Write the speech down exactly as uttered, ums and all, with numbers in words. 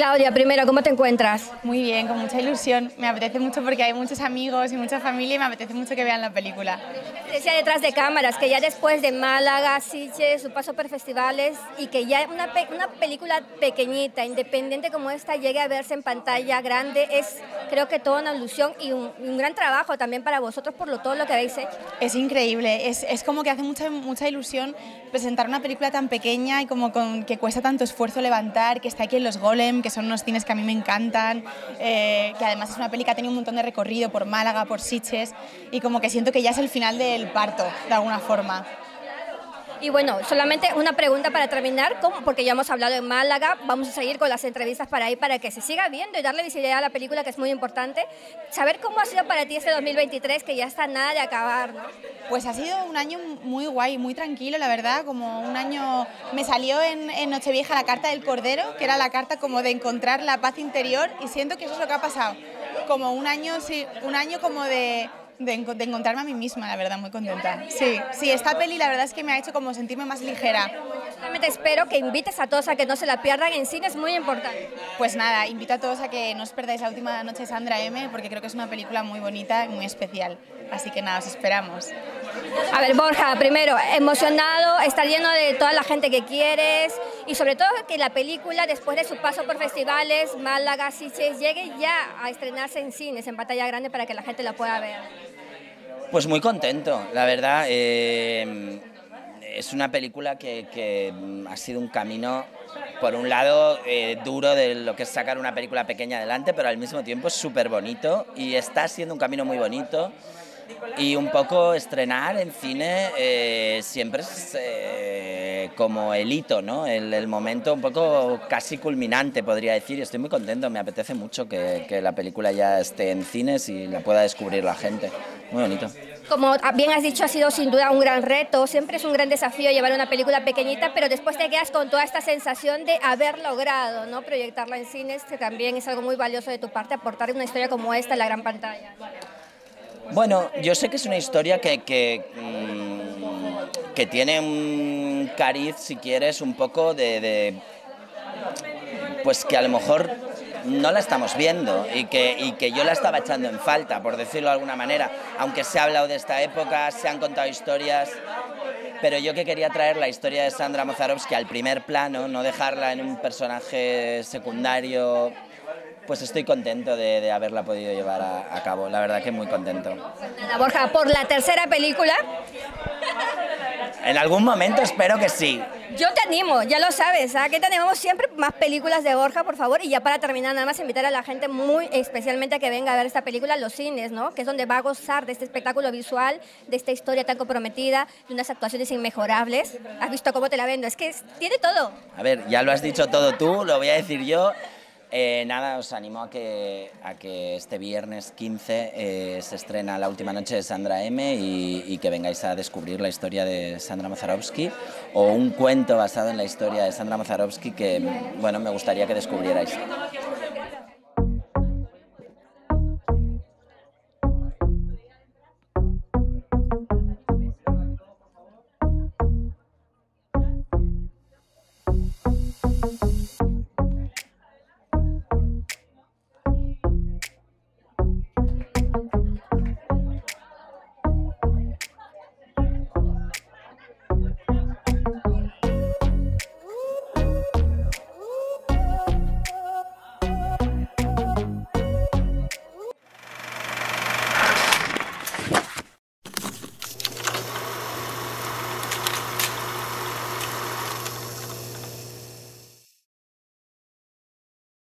Claudia, primero, ¿cómo te encuentras? Muy bien, con mucha ilusión. Me apetece mucho porque hay muchos amigos y mucha familia y me apetece mucho que vean la película. Presencia detrás de cámaras, que ya después de Málaga, Sitges, su paso por festivales y que ya una, pe una película pequeñita, independiente como esta, llegue a verse en pantalla grande, es creo que toda una ilusión y un, un gran trabajo también para vosotros por lo, todo lo que habéis hecho. Es increíble, es, es como que hace mucha, mucha ilusión presentar una película tan pequeña y como con, que cuesta tanto esfuerzo levantar, que está aquí en los Golem, que son unos cines que a mí me encantan, eh, que además es una peli que ha tenido un montón de recorrido por Málaga, por Sitges, y como que siento que ya es el final del parto, de alguna forma. Y bueno, solamente una pregunta para terminar, ¿cómo? Porque ya hemos hablado en Málaga, vamos a seguir con las entrevistas para ahí, para que se siga viendo y darle visibilidad a la película, que es muy importante. Saber cómo ha sido para ti este dos mil veintitrés, que ya está nada de acabar, ¿no? Pues ha sido un año muy guay, muy tranquilo, la verdad, como un año... Me salió en, en Nochevieja la carta del Cordero, que era la carta como de encontrar la paz interior, y siento que eso es lo que ha pasado, como un año, sí, un año como de... De, de encontrarme a mí misma, la verdad, muy contenta. Sí, sí, esta peli la verdad es que me ha hecho como sentirme más ligera. Solamente espero que invites a todos a que no se la pierdan en cine, es muy importante. Pues nada, invito a todos a que no os perdáis La última noche de Sandra M., porque creo que es una película muy bonita y muy especial. Así que nada, os esperamos. A ver, Borja, primero, emocionado, estar lleno de toda la gente que quieres y sobre todo que la película, después de su paso por festivales, Málaga, Sitges, llegue ya a estrenarse en cines, en pantalla grande, para que la gente la pueda ver. Pues muy contento, la verdad, eh, es una película que, que ha sido un camino, por un lado, eh, duro de lo que es sacar una película pequeña adelante, pero al mismo tiempo súper bonito, y está siendo un camino muy bonito, y un poco estrenar en cine eh, siempre es eh, como el hito, ¿no? El, el momento un poco casi culminante, podría decir, y estoy muy contento, me apetece mucho que, que la película ya esté en cines y la pueda descubrir la gente. Muy bonito. Como bien has dicho, ha sido sin duda un gran reto, siempre es un gran desafío llevar una película pequeñita, pero después te quedas con toda esta sensación de haber logrado, ¿no? Proyectarla en cines, que también es algo muy valioso de tu parte, aportar una historia como esta en la gran pantalla. Bueno, yo sé que es una historia que, que, mmm, que tiene un cariz, si quieres, un poco de, de... pues que a lo mejor no la estamos viendo y que, y que yo la estaba echando en falta, por decirlo de alguna manera. Aunque se ha hablado de esta época, se han contado historias, pero yo que quería traer la historia de Sandra Mozarovski al primer plano, no dejarla en un personaje secundario, pues estoy contento de, de haberla podido llevar a, a cabo, la verdad que muy contento. Nada, Borja, por la tercera película... En algún momento espero que sí. Yo te animo, ya lo sabes, ¿ah? Que te animamos siempre, más películas de Borja, por favor. Y ya para terminar, nada más invitar a la gente muy especialmente a que venga a ver esta película en los cines, ¿no? Que es donde va a gozar de este espectáculo visual, de esta historia tan comprometida, de unas actuaciones inmejorables. ¿Has visto cómo te la vendo? Es que tiene todo. A ver, ya lo has dicho todo tú, lo voy a decir yo. Eh, nada, os animo a que, a que este viernes quince eh, se estrena La última noche de Sandra M. y, y que vengáis a descubrir la historia de Sandra Mozarovski, o un cuento basado en la historia de Sandra Mozarovski que, bueno, me gustaría que descubrierais.